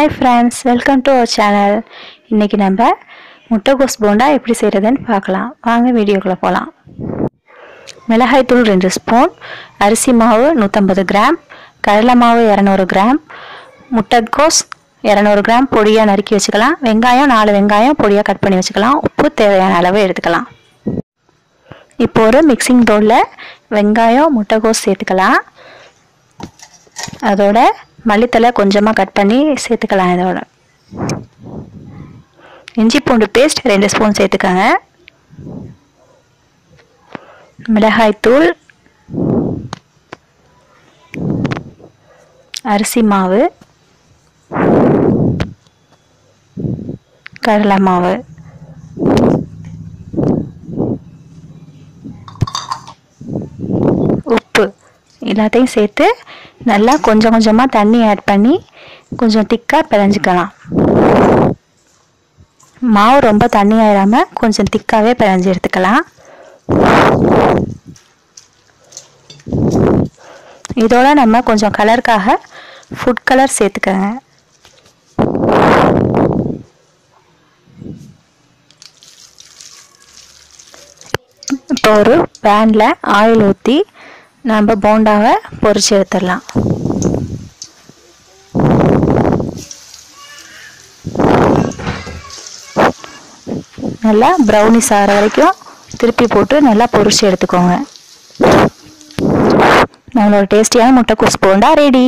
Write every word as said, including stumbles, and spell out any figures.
Hi friends, welcome to our channel. இன்னைக்கு நம்ம முட்டைகோஸ் போண்டா எப்படி செய்யறதுன்னு பார்க்கலாம். வாங்க வீடியோக்குள்ள போலாம். மிளகாய் தூள் ரெண்டு ஸ்பூன், அரிசி மாவு நூற்று ஐம்பது கிராம், கடலை மாவு இருநூறு கிராம், முட்டைகோஸ் இருநூறு கிராம் பொடியா நறுக்கி வச்சுக்கலாம். வெங்காயம் நாலு வெங்காயம் பொடியா கட் பண்ணி வச்சுக்கலாம். உப்பு தேவையான அளவு எடுத்துக்கலாம். இப்போ ஒரு மிக்சிங் பவுல்ல வெங்காயம் முட்டைகோஸ் சேர்த்துக்கலாம். அதோட மல்லித்தலை கொஞ்சமாக கட் பண்ணி சேர்த்துக்கலாம். இதோட இஞ்சி பூண்டு பேஸ்ட் ரெண்டு ஸ்பூன் சேர்த்துக்கோங்க. மிளகாய்த்தூள், அரிசி மாவு, கடலை மாவு, உப்பு எல்லாத்தையும் சேர்த்து நல்லா கொஞ்சம் கொஞ்சமாக தண்ணி ஆட் பண்ணி கொஞ்சம் திக்காக பிழைஞ்சிக்கலாம். மாவு ரொம்ப தண்ணி ஆயிடாமல் கொஞ்சம் திக்காகவே பிழைஞ்சி எடுத்துக்கலாம். இதோட நம்ம கொஞ்சம் கலருக்காக ஃபுட் கலர் சேர்த்துக்கோங்க. இப்போ ஒரு பேனில் ஆயில் ஊற்றி நம்ம போண்டாவை பொரிச்சு எடுத்துடலாம். நல்லா ப்ரௌனிஸ் ஆகிற வரைக்கும் திருப்பி போட்டு நல்லா பொரிச்சு எடுத்துக்கோங்க. நம்மளோட டேஸ்டியான முட்டைகோஸ் போண்டா ரெடி.